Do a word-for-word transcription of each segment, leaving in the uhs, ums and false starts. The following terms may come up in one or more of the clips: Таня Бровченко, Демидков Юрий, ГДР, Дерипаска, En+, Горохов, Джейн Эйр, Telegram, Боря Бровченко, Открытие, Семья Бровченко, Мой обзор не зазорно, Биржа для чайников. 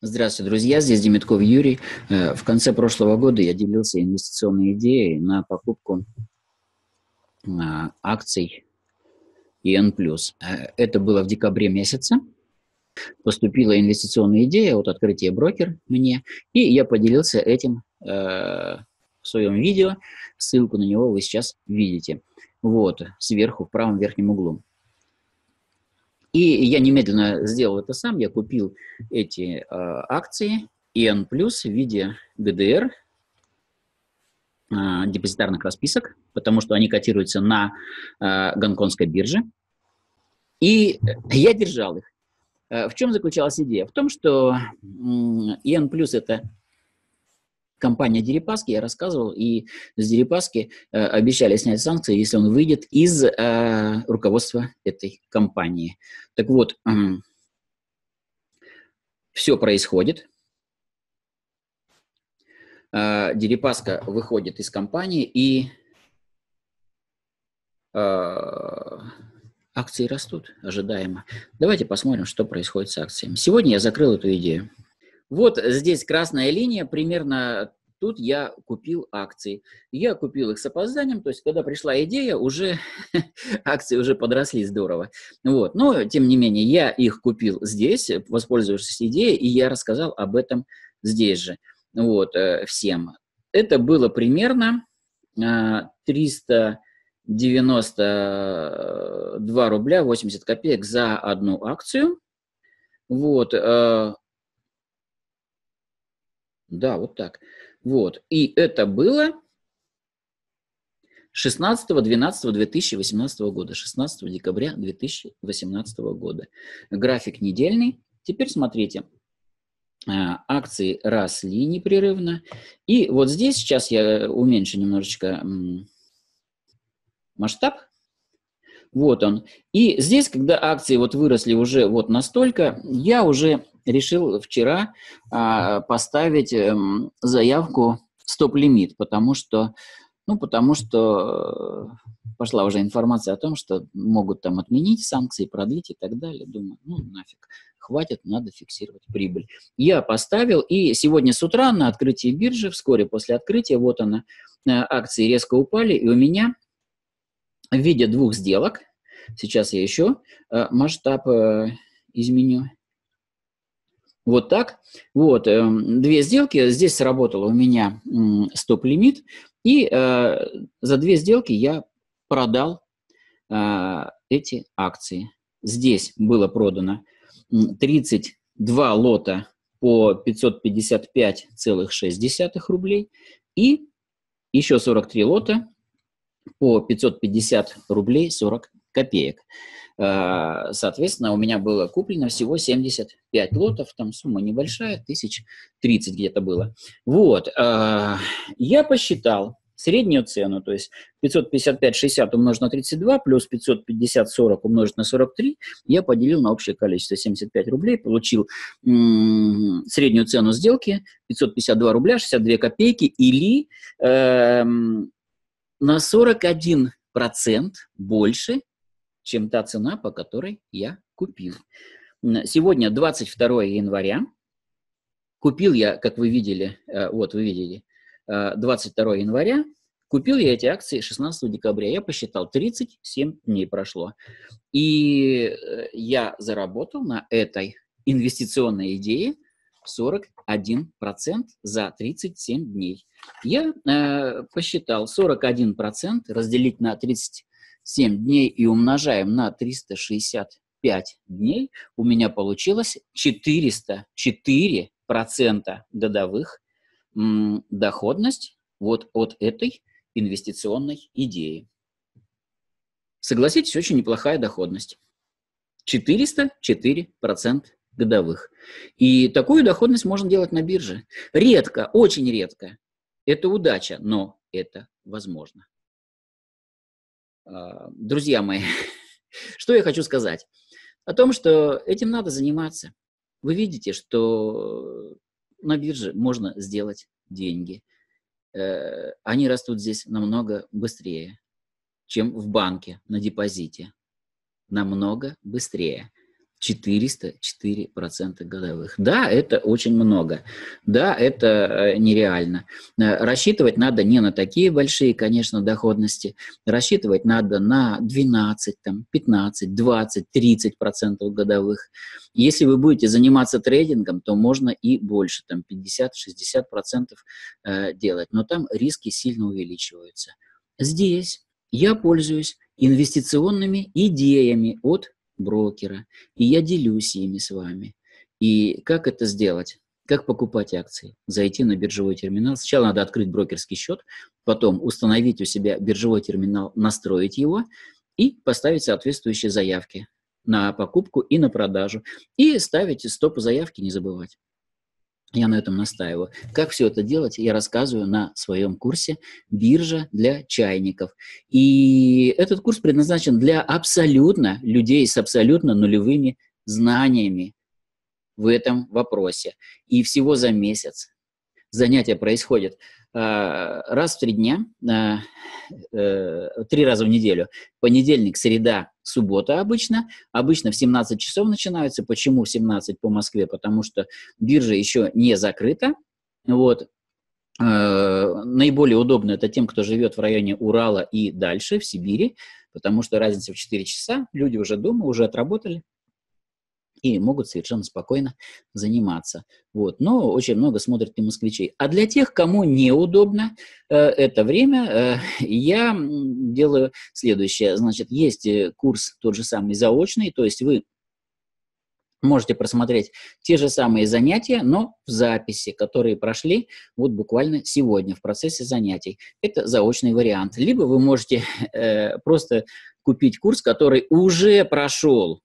Здравствуйте, друзья, здесь Демидков Юрий. В конце прошлого года я делился инвестиционной идеей на покупку акций Эн плюс. Это было в декабре месяце. Поступила инвестиционная идея от открытия брокер мне, и я поделился этим в своем видео. Ссылку на него вы сейчас видите. Вот, сверху, в правом верхнем углу. И я немедленно сделал это сам, я купил эти э, акции Эн плюс в виде Гэ Дэ Эр, э, депозитарных расписок, потому что они котируются на э, гонконгской бирже. И я держал их. Э, в чем заключалась идея? В том, что Эн плюс э, это компания Дерипаски, я рассказывал, и с Дерипаски э, обещали снять санкции, если он выйдет из э, руководства этой компании. Так вот, э, все происходит. Э, Дерипаска выходит из компании, и э, акции растут ожидаемо. Давайте посмотрим, что происходит с акциями. Сегодня я закрыл эту идею. Вот здесь красная линия, примерно тут я купил акции. Я купил их с опозданием, то есть когда пришла идея, уже акции уже подросли здорово. Вот. Но, тем не менее, я их купил здесь, воспользовавшись идеей, и я рассказал об этом здесь же вот, всем. Это было примерно триста девяносто два рубля восемьдесят копеек за одну акцию. Вот. Да, вот так. Вот. И это было шестнадцатого двенадцатого две тысячи восемнадцатого года. шестнадцатого декабря две тысячи восемнадцатого года. График недельный. Теперь смотрите. Акции росли непрерывно. И вот здесь сейчас я уменьшу немножечко масштаб. Вот он. И здесь, когда акции вот выросли уже вот настолько, я уже решил вчера а, поставить э, заявку стоп-лимит, потому что, ну, потому что пошла уже информация о том, что могут там отменить санкции, продлить и так далее. Думаю, ну нафиг, хватит, надо фиксировать прибыль. Я поставил, и сегодня с утра на открытии биржи, вскоре после открытия, вот она, акции резко упали, и у меня в виде двух сделок, сейчас я еще э, масштаб э, изменю, вот так, вот, э, две сделки, здесь сработало у меня э, стоп-лимит, и э, за две сделки я продал э, эти акции. Здесь было продано тридцать два лота по пятьсот пятьдесят пять целых шесть десятых рублей и еще сорок три лота по пятьсот пятьдесят рублей сорок копеек. Соответственно, у меня было куплено всего семьдесят пять лотов, там сумма небольшая, тысяч тридцать где-то было. Вот, я посчитал среднюю цену, то есть пятьсот пятьдесят пять шестьдесят умножить на тридцать два, плюс пятьсот пятьдесят сорок умножить на сорок три, я поделил на общее количество семьдесят пять рублей, получил м-м, среднюю цену сделки пятьсот пятьдесят два рубля шестьдесят две копейки или... Э-м, на сорок один процент больше, чем та цена, по которой я купил. Сегодня двадцать второе января. Купил я, как вы видели, вот вы видели, двадцать второе января. Купил я эти акции шестнадцатого декабря. Я посчитал, тридцать семь дней прошло. И я заработал на этой инвестиционной идее сорок один процент за тридцать семь дней. Я э, посчитал сорок один процент разделить на тридцать семь дней и умножаем на триста шестьдесят пять дней. У меня получилось четыреста четыре процента годовых м, доходность вот от этой инвестиционной идеи. Согласитесь, очень неплохая доходность. четыреста четыре процента годовых. И такую доходность можно делать на бирже. Редко, очень редко. Это удача, но это возможно. Друзья мои, что я хочу сказать? О том, что этим надо заниматься. Вы видите, что на бирже можно сделать деньги. Они растут здесь намного быстрее, чем в банке на депозите. Намного быстрее. четыреста четыре процента годовых. Да, это очень много. Да, это нереально. Рассчитывать надо не на такие большие, конечно, доходности. Рассчитывать надо на двенадцать, там, пятнадцать, двадцать, тридцать процентов годовых. Если вы будете заниматься трейдингом, то можно и больше, там, пятьдесят-шестьдесят процентов делать. Но там риски сильно увеличиваются. Здесь я пользуюсь инвестиционными идеями от брокера, и я делюсь ими с вами. И как это сделать? Как покупать акции? Зайти на биржевой терминал. Сначала надо открыть брокерский счет, потом установить у себя биржевой терминал, настроить его и поставить соответствующие заявки на покупку и на продажу. И ставить стоп заявки, не забывать. Я на этом настаиваю. Как все это делать, я рассказываю на своем курсе «Биржа для чайников». И этот курс предназначен для абсолютно людей с абсолютно нулевыми знаниями в этом вопросе. И всего за месяц занятия происходят раз в три дня, три раза в неделю. Понедельник, среда, суббота обычно. Обычно в семнадцать часов начинается. Почему в семнадцать по Москве? Потому что биржа еще не закрыта. Вот. Наиболее удобно это тем, кто живет в районе Урала и дальше, в Сибири, потому что разница в четыре часа. Люди уже дома, уже отработали и могут совершенно спокойно заниматься. Вот. Но очень много смотрят и москвичей. А для тех, кому неудобно э, это время, э, я делаю следующее. Значит, есть курс тот же самый заочный, то есть вы можете просмотреть те же самые занятия, но в записи, которые прошли вот буквально сегодня в процессе занятий. Это заочный вариант. Либо вы можете э, просто купить курс, который уже прошел.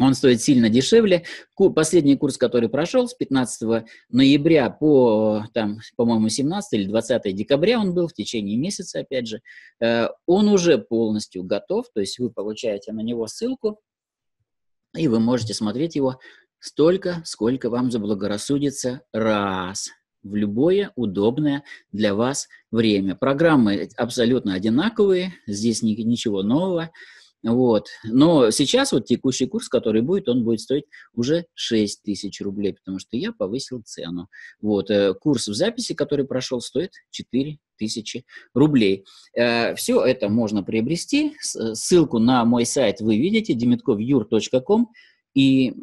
Он стоит сильно дешевле. Последний курс, который прошел с пятнадцатого ноября по, там, по-моему, семнадцатое или двадцатое декабря он был, в течение месяца, опять же, он уже полностью готов, то есть вы получаете на него ссылку, и вы можете смотреть его столько, сколько вам заблагорассудится раз, в любое удобное для вас время. Программы абсолютно одинаковые, здесь ничего нового. Вот. Но сейчас вот текущий курс, который будет, он будет стоить уже шесть тысяч рублей, потому что я повысил цену. Вот. Курс в записи, который прошел, стоит четыре тысячи рублей. Все это можно приобрести. Ссылку на мой сайт вы видите, демидков-юр точка ком, и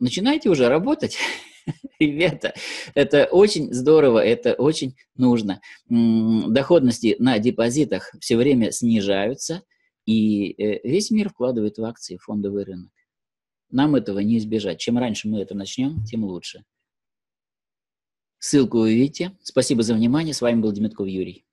начинайте уже работать. Ребята, это очень здорово, это очень нужно. Доходности на депозитах все время снижаются. И весь мир вкладывает в акции, фондовый рынок. Нам этого не избежать. Чем раньше мы это начнем, тем лучше. Ссылку вы видите. Спасибо за внимание. С вами был Демидков Юрий.